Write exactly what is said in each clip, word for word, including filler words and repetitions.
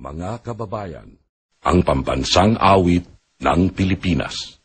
Mga kababayan, ang pambansang awit ng Pilipinas.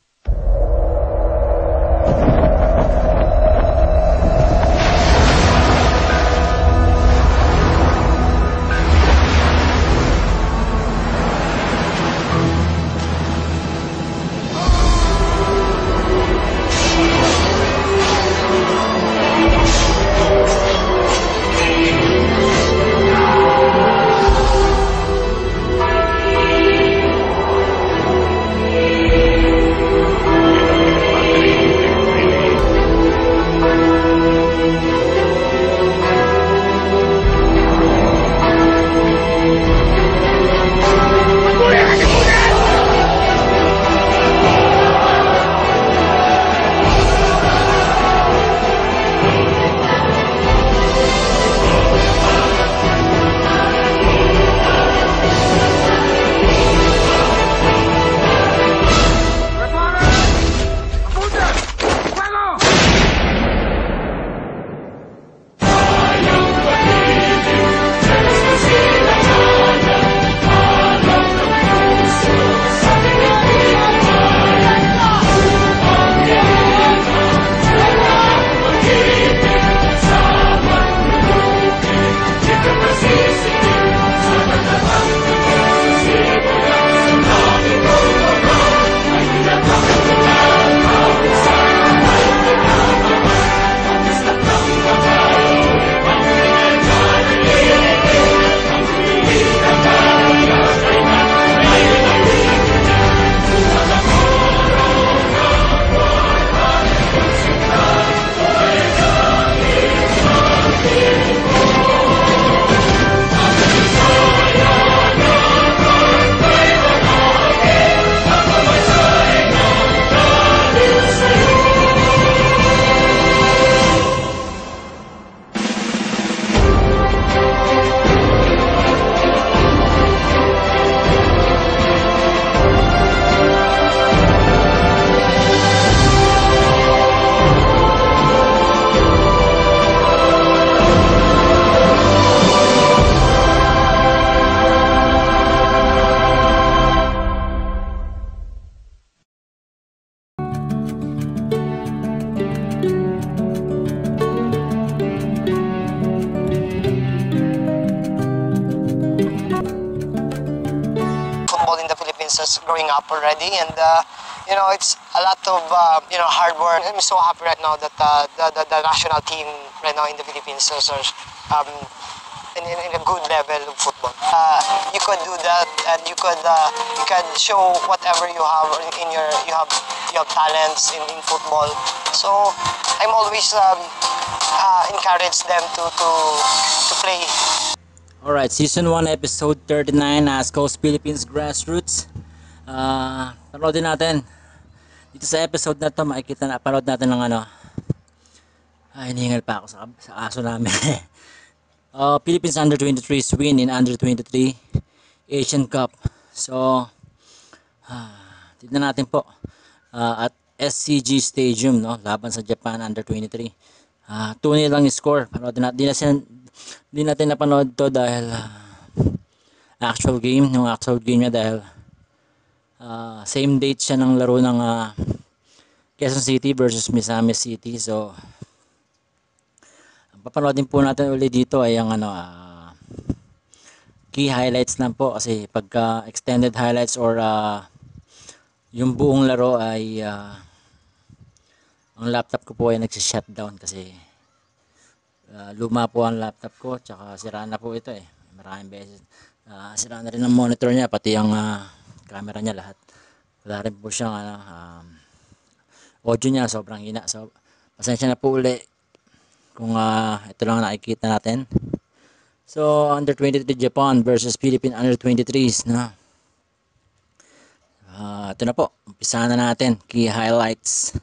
Growing up already, and uh, you know, it's a lot of uh, you know, hard work. I'm so happy right now that uh, the, the, the national team right now in the Philippines is um, in, in a good level of football. Uh, you could do that, and you could uh, you can show whatever you have in your you have you have talents in, in football. So I'm always um, uh, encourage them to to to play. All right, season one, episode thirty-nine, Azkals Philippines Grassroots. Uh, paroodin natin dito sa episode na to, makikita na parood natin ng ano, ay hinihingal pa ako sa, sa aso namin. uh, Philippines under twenty-threes win in under twenty-three Asian Cup. So uh, tignan natin po uh, at S C G Stadium, no, laban sa Japan under twenty-three, uh, two nil lang score. Paroodin natin, di natin, di natin napanood to dahil uh, actual game, yung actual game niya, dahil Uh, same date siya ng laro ng uh, Quezon City versus Misamis City. So ang papanoodin po natin ulit dito ay ang ano, uh, key highlights lang po, kasi pagka extended highlights or uh, yung buong laro ay uh, ang laptop ko po ay nagsi-shutdown kasi uh, luma po ang laptop ko, tsaka sira na po ito eh, maraming beses uh, sira na rin ang monitor niya, pati ang uh, camera niya, lahat. Wala rin po siyang ano, um, audio niya sobrang hina. So pasensya na po uli kung uh, ito lang nakikita natin. So under twenty-three Japan versus Philippine under twenty-threes na. Uh, ito na po. Umpisa na natin key highlights.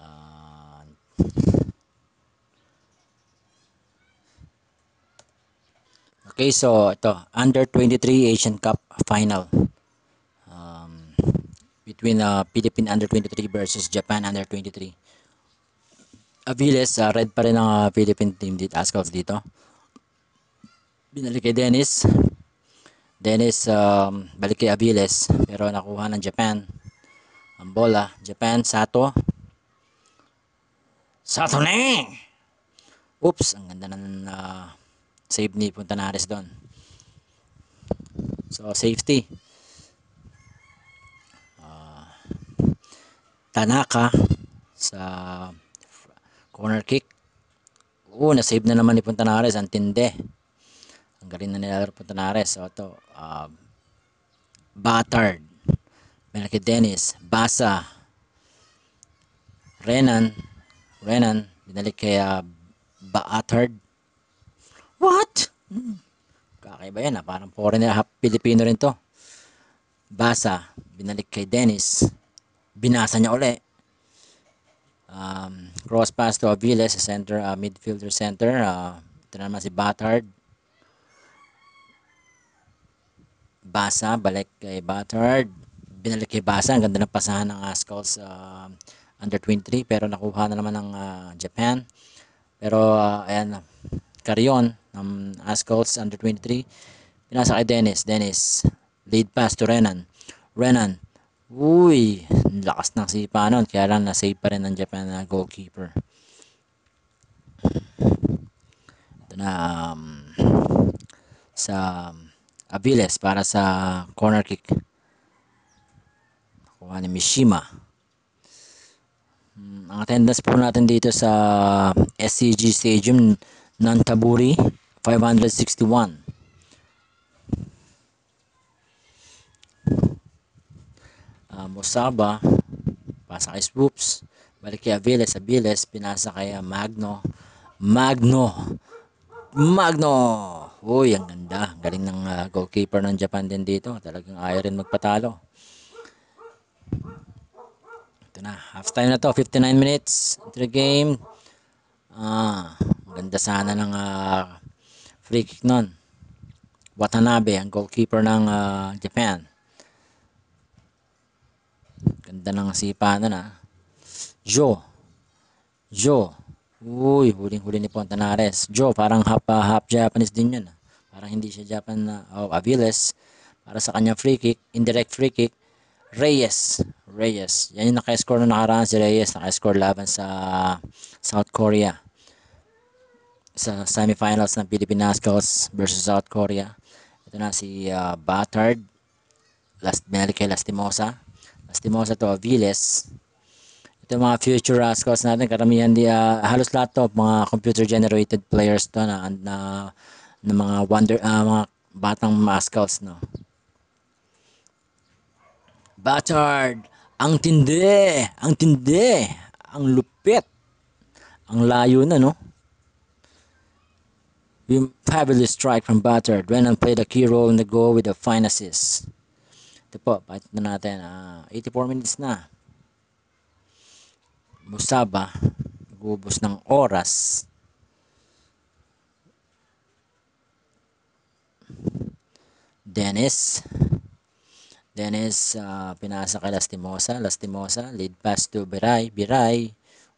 Ah uh, Okay, so ito, under twenty-three Asian Cup final um, between uh, Philippine under twenty-three versus Japan under twenty-three. Aviles, uh, red pa rin ang uh, Philippine team dito, Azkals dito. Binalik kay Dennis. Dennis, um, balik kay Aviles, pero nakuha ng Japan. Ang bola, Japan, Sato. Sato na! Oops, ang ganda ng uh, save ni Puntanares doon. So, safety. Uh, Tanaka sa corner kick. Oo, nasave na naman ni Puntanares. Ang tinde. Ang galing na nilaro Puntanares. So, ito. Uh, Batard. Melky Dennis. Basa. Renan. Renan. Binalik kay uh, Batard. What? Hmm. Kakaiba yan. Ha? Parang foreigner. Half Pilipino rin to. Basa. Binalik kay Dennis. Binasa niya uli. Um, cross pass to Aviles, center, uh, midfielder center. Uh, ito naman si Batard. Basa, balik kay Batard. Binalik kay Basa. Ang ganda ng pasahan ng Azkals uh, under twenty-three. Pero nakuha na naman ng uh, Japan. Pero uh, ayan, Carrion ng Azkals under twenty-three. Pinasa kay Dennis. Dennis, lead pass to Renan. Renan. Uy, lakas ng sipa nun. Kaya lang na-save pa rin ng Japan na goalkeeper. Ito na um, sa Aviles para sa corner kick. Nakuha ni Mishima. Um, ang attendance po natin dito sa S C G Stadium, Nantaburi, five hundred sixty-one. Uh, Mosaba, pasa kay Swoops, balik kay Aviles, Aviles, pinasa kay Magno, Magno, Magno, uy, ang ganda, galing ng uh, goalkeeper ng Japan din dito, talagang ayaw rin magpatalo. Ito na, half time na to, fifty-nine minutes into the game. Ah, ganda sana ng uh, free kick nun. Watanabe, ang goalkeeper ng uh, Japan. Ganda ng sipa na na. Joe. Joe. Uy, huling-huli ni Puntanares. Joe, parang half, uh, half Japanese din yun. Parang hindi siya Japan na. Uh, oh, Aviles. Para sa kanyang free kick. Indirect free kick. Reyes. Reyes. Yan yung naka-score na nakaraan si Reyes. Naka-score laban sa South Korea. Sa semifinals ng Pilipinas versus South Korea. Ito na si uh, Batard. Last, binalik kay Lastimosa. Lastimosa to, Aviles. Ito mga future Azkals natin. Karamihan di, uh, halos lahat to, mga computer generated players to na, na, na mga wonder, uh, mga batang Azkals, no. Batard! Ang tindi! Ang tindi! Ang lupit! Ang layo na, no. We fabulous strike from Batard. Renan played a key role in the goal with a fine assist. Ito po, patit na natin, uh, eighty-four minutes na. Musaba, nagubos ng oras. Dennis. Dennis, uh, pinasa kay Lastimosa. Lastimosa, lead pass to Biray. Biray.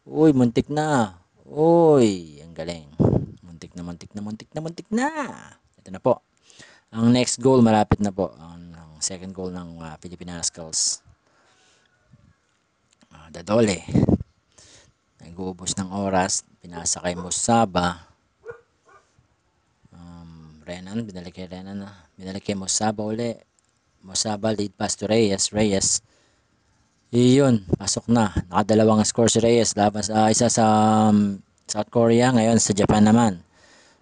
Uy, muntik na. Uy, ang galing. Muntik na, muntik na, muntik na, muntik na. Ito na po. Ang next goal, malapit na po. Ang um, second goal ng uh, Pilipinas Azkals. Uh, Dadole. Nag-uubos ng oras. Pinasa kay Musaba. Um, Renan. Binalik kay Renan. Binalik kay Musaba uli. Musaba lead pass to Reyes. Reyes. Iyon. Pasok na. Nakadalawang score si Reyes. Labas, uh, isa sa um, South Korea. Ngayon sa Japan naman.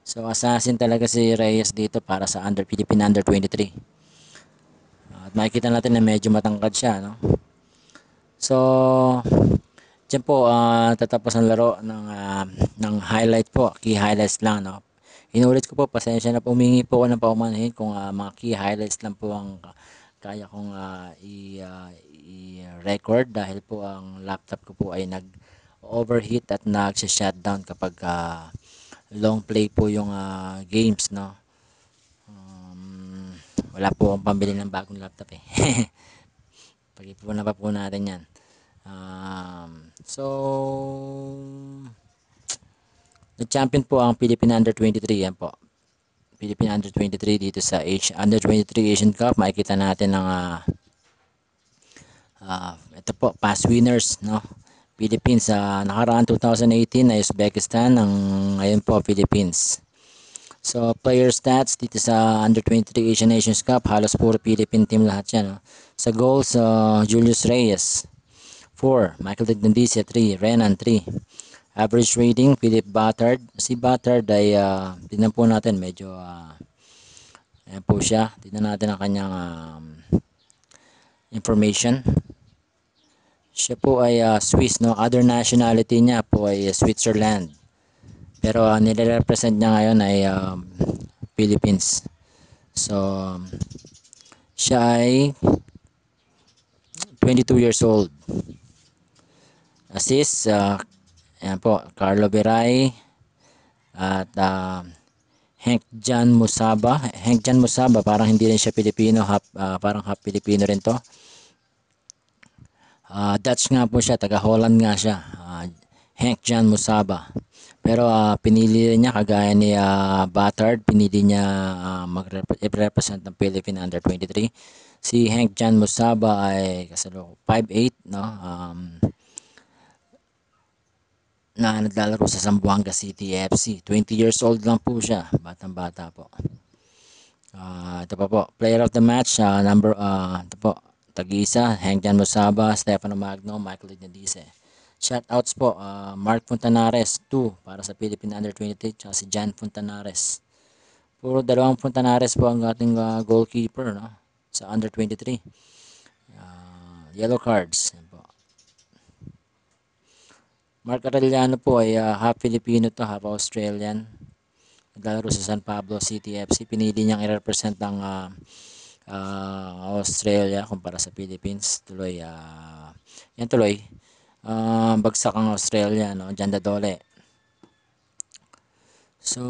So assassin talaga si Reyes dito para sa under Philippine under twenty-three. At makikita natin na medyo matangkad siya, no? So, dyan po, uh, tatapos ang laro ng, uh, ng highlight po. Key highlights lang, no? Inulit ko po, pasensya na po. Humingi po ako ng paumanhin kung uh, mga key highlights lang po ang kaya kong uh, i-record. Uh, dahil po ang laptop ko po ay nag-overheat at nag-shutdown kapag uh, long play po yung uh, games, no? Wala po akong pambili ng bagong laptop eh. Pag-ipunan pa po natin yan. Um, so, Nag-champion po ang Philippine Under twenty-three. Yan po. Philippine Under twenty-three dito sa Asia, Under twenty-three Asian Cup. Makikita natin ang uh, uh, ito po, past winners, no? Philippines sa uh, nakaraan twenty eighteen ay Uzbekistan, ang ngayon po Philippines. So player stats dito sa Under twenty-three Asian Nations Cup, halos puro Philippine team lahat yan, no? Sa goals, uh, Julius Reyes four, Michael Digdandicia three, Renan three. Average rating, Philip Battard. Si Battard ay, uh, tignan po natin, medyo, uh, ayan po siya. Tignan natin ang kanyang um, information. Siya po ay uh, Swiss, no? Other nationality niya po ay uh, Switzerland. Pero uh, nire-represent niya ngayon ay um, Philippines. So, um, siya ay twenty-two years old. Assist, uh, ayan po, Carlo Beray at uh, Henkjan Musaba. Henkjan Musaba, parang hindi rin siya Pilipino, half, uh, parang half Pilipino rin to. Uh, Dutch nga po siya, taga Holland nga siya, uh, Henkjan Musaba. Pero uh, pinili rin niya, kagaya ni uh, Battard, pinili niya uh, mag-represent ng Philippine Under twenty-three. Si Henkjan Musaba ay kasalo five eight, no? Um... na naglalaro sa Zamboanga City F C. twenty years old lang po siya. Batang-bata po. Uh, ito pa po. Player of the match. Uh, number, uh, ito po. Tag-isa. Henkjan Musaba, Stefano Magno, Michael Ignadice. Shoutouts po. Uh, Mark Fontanares, two. Para sa Philippine Under twenty-three. Tsaka si Jan Fontanares. Puro dalawang Fontanares po ang ating uh, goalkeeper, no? Sa Under twenty-three. Uh, yellow cards. Mark Arellano po ay uh, half Filipino to, half Australian. Naglalaro sa San Pablo City F C. Pinili niyang i-represent ang uh, uh, Australia kumpara sa Philippines. Tuloy, uh, yan tuloy. Uh, bagsak ang Australia, no? Janda Dole. So,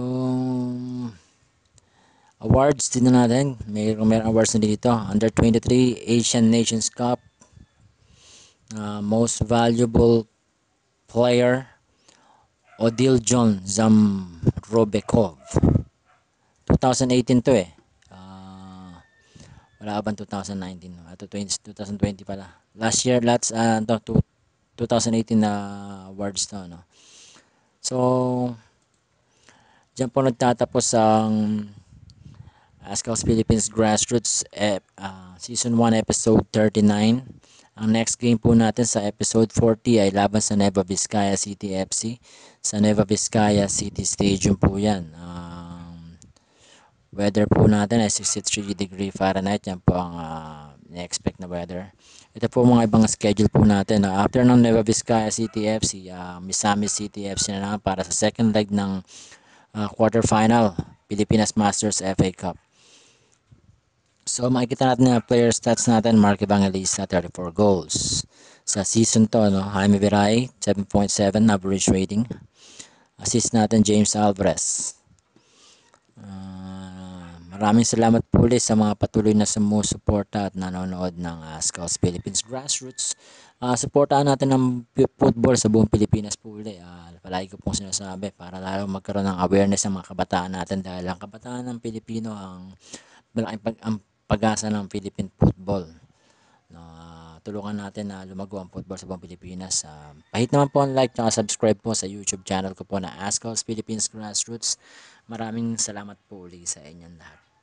awards din natin. May mayroong awards na dito. Under twenty-three Asian Nations Cup. Uh, most Valuable Player, Odiljon Zamrobekov. twenty eighteen to eh. Uh, wala ba twenty nineteen? Uh, twenty twenty pala. Last year, last, uh, to, twenty eighteen na uh, awards to, no? So, dyan po nagtatapos ang Azkals Philippines Grassroots eh, uh, Season one Episode thirty-nine. Ang next game po natin sa episode forty ay laban sa Nueva Vizcaya City F C. Sa Nueva Vizcaya City Stadium po yan. Um, weather po natin ay sixty-three degree Fahrenheit. Yan po ang uh, na-expect na weather. Ito po mga ibang schedule po natin. Uh, after ng Nueva Vizcaya City F C, uh, Misamis City F C na naman para sa second leg ng uh, quarterfinal Pilipinas Masters F A Cup. So makikita natin na player stats natin, Mark Evangelista, thirty-four goals. Sa season to, no? Jaime Viray, seven point seven average rating. Assist natin, James Alvarez. Uh, maraming salamat po ulit sa mga patuloy na sumusuporta at nanonood ng Azkals Philippines Grassroots. Uh, suportahan natin ang football sa buong Pilipinas po ulit. Uh, palagi ko pong sinasabi para lalo magkaroon ng awareness sa mga kabataan natin, dahil ang kabataan ng Pilipino ang malaking pag ang pag-asa ng Philippine football. Uh, tulungan natin na lumago ang football sa buong Pilipinas. Uh, pahit naman po ang like at subscribe po sa YouTube channel ko po na Azkals Philippines Grassroots. Maraming salamat po ulit sa inyong lahat.